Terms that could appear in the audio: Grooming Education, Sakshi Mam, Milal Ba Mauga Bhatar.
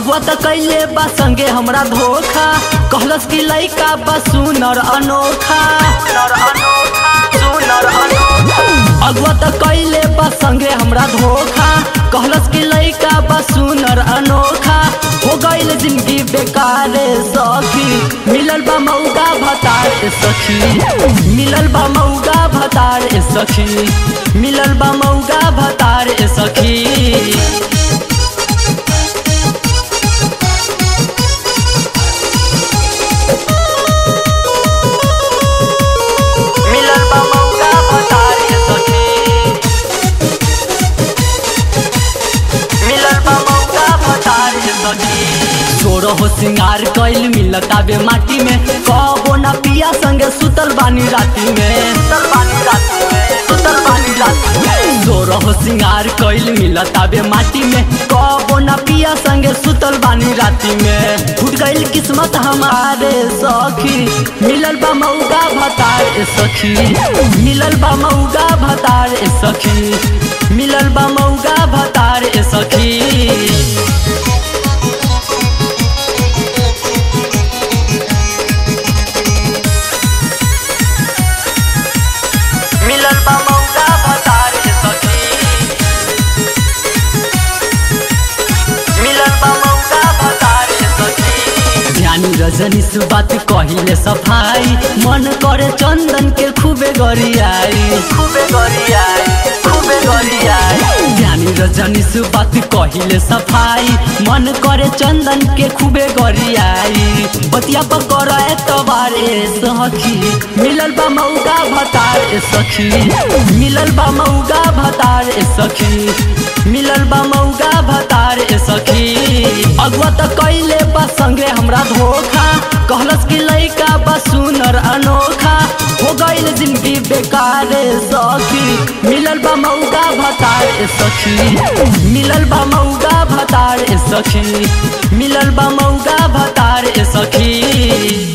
भगवा त कैले बा संगे हमरा धोखा, कहलस की लइका बा सुनर अनोखा, सुनर अनोखा। भगवा त कैले बा संगे हमरा धोखा, कहलस की लइका बा सुनर अनोखा। हो गइल जिंदगी बेकार सखी, मिलल बा मौगा भतार सखी, मिलल बा मौगा भतार सखी, मिलल बा मौगा भतार सखी। छोरो हो सिंगार कइल मिलता बे माटी में, कबो ना पिया संगे सुतल बानी राती में, सुतल बानी राती में, सुतल बानी राती में। छोरो हो सिंगार कइल मिलता बे माटी में, कबो ना पिया संगे सुतल बानी राती में। फूट गइल किस्मत हमारे सखी, मिलल बा मौगा भतार सखी, मिलल बा मौगा भतार सखी, मिलल बा मौगा भतार सखी। रजनी से बात कहिले सफाई, मन करे चंदन के खूबे गरियाई, खूबे गरियाई, खूबे गरियाई। ज्ञानी रजनी से बात कहिले सफाई, मन करे चंदन के खूबे गरियाई। बतिया पकड़ाए तबारे सखी, मिलल बा मौगा भतार सखी, मिलल बा मौगा भतार सखी, मिलल बा मौगा भतार सखी। अगवा त कइले बा संगे हमरा धोखा, कहलस की लइका बा सुनर अनोखा। हो गइल जिंदगी बेकार सखी, मिलल बा मौगा भतार सखी, मिलल बा मौगा भतार सखी, मिलल बा मौगा भतार सखी।